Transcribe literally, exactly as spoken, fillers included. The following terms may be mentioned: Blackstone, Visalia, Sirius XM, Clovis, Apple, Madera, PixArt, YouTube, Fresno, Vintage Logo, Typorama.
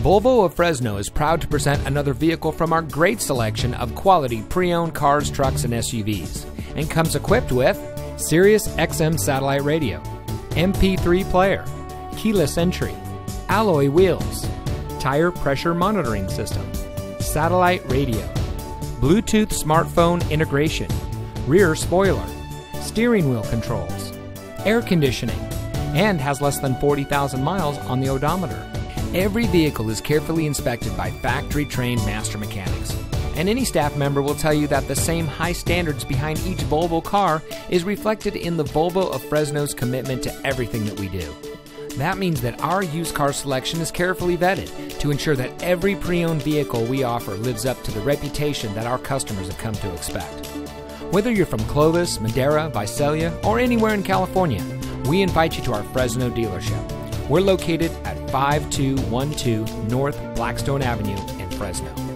Volvo of Fresno is proud to present another vehicle from our great selection of quality pre-owned cars, trucks, and S U Vs, and comes equipped with Sirius X M satellite radio, M P three player, keyless entry, alloy wheels, tire pressure monitoring system, satellite radio, Bluetooth smartphone integration, rear spoiler, steering wheel controls, air conditioning, and has less than forty thousand miles on the odometer. Every vehicle is carefully inspected by factory-trained master mechanics, and any staff member will tell you that the same high standards behind each Volvo car is reflected in the Volvo of Fresno's commitment to everything that we do. That means that our used car selection is carefully vetted to ensure that every pre-owned vehicle we offer lives up to the reputation that our customers have come to expect. Whether you're from Clovis, Madera, Visalia, or anywhere in California, we invite you to our Fresno dealership. We're located at five two one two North Blackstone Avenue in Fresno.